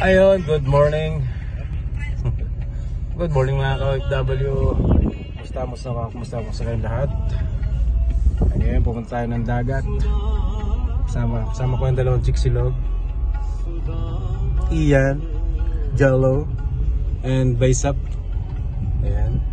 Ayun, good morning. Good morning mga ka-OFW. Kumusta kayong lahat? Ayun, pumunta tayo ng dagat. Kasama ko yung dalawang Chiksilog, Ian, Jello, and Baysap. Ayan.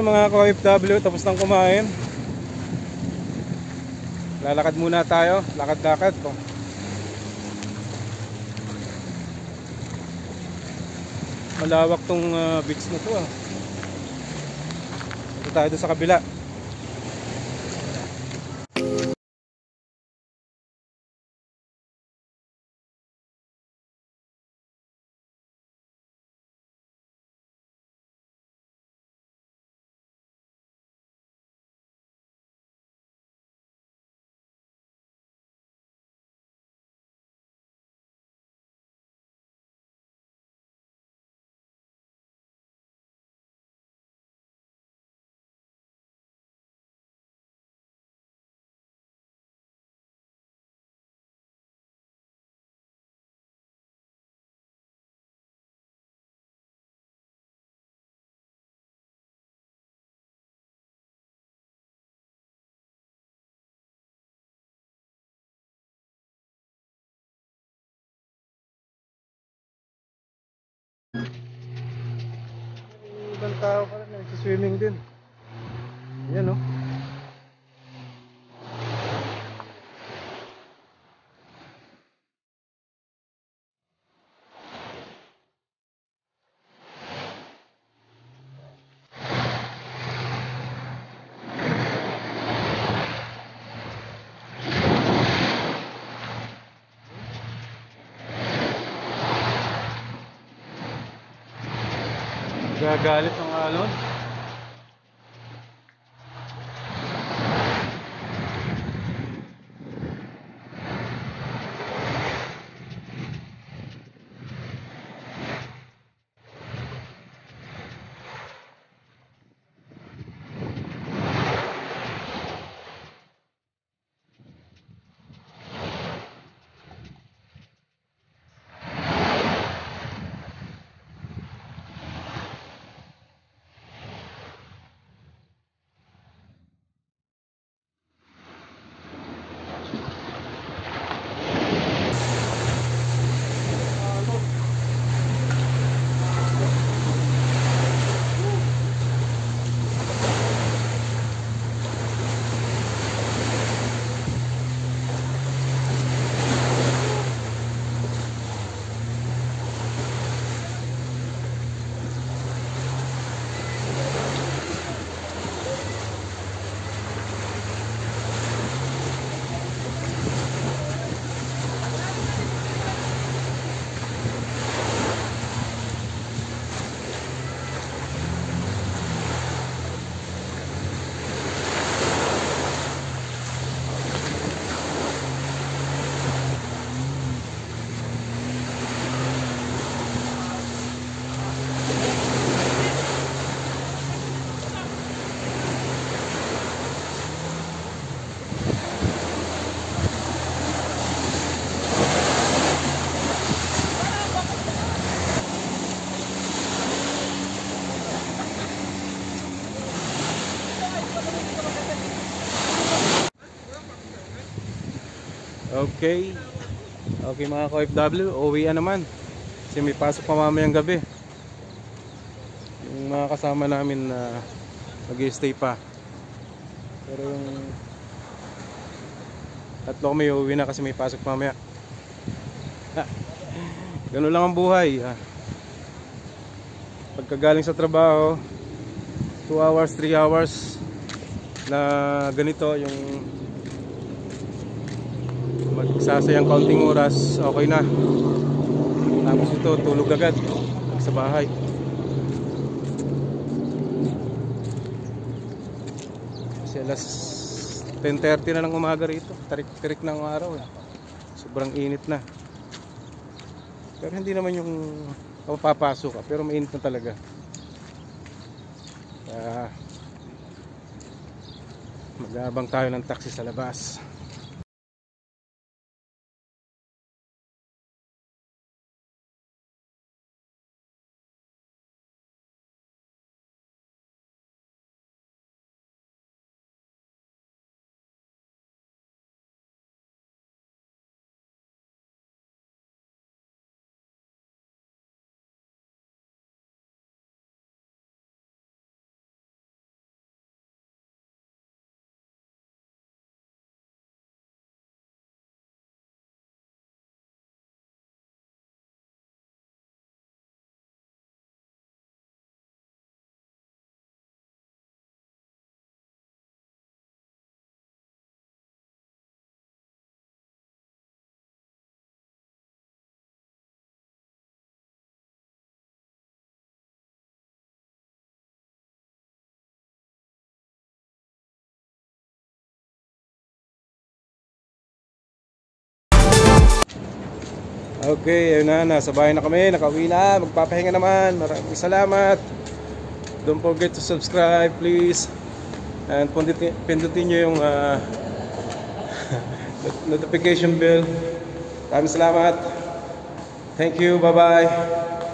Ayun mga ka-OFW, tapos nang kumain. Lalakad muna tayo, lakad-lakad po. Malawak tong beach na to. Dito tayo doon sa kabila. Ibang tao pa rin, nagsiswimming din. Ayan o. Gagalit ang alon. Okay. Okay mga ka-OFW, uwi na naman. Kasi may pasok pa mamayang gabi. Yung mga kasama namin na mag-i-stay pa. Pero yung tatlo kami uwi na kasi may pasok mamaya. Ganun lang ang buhay. Pagkagaling sa trabaho, 2 hours, 3 hours na ganito yung magsasayang kaunting oras, okay na. Tapos ito, tulog agad sa bahay. Kasi alas 10:30 na ng umaga rito. Tarik-tarik ng araw eh. Sobrang init na. Pero hindi naman yung papapasok ka, pero mainit na talaga. Mag-aabang tayo ng taxi sa labas. Okay, ayun na, nasa bahay na kami, nakauwi na, magpapahinga naman. Maraming salamat. Don't forget to subscribe, please. And pindutin nyo yung notification bell. Maraming salamat. Thank you, bye-bye.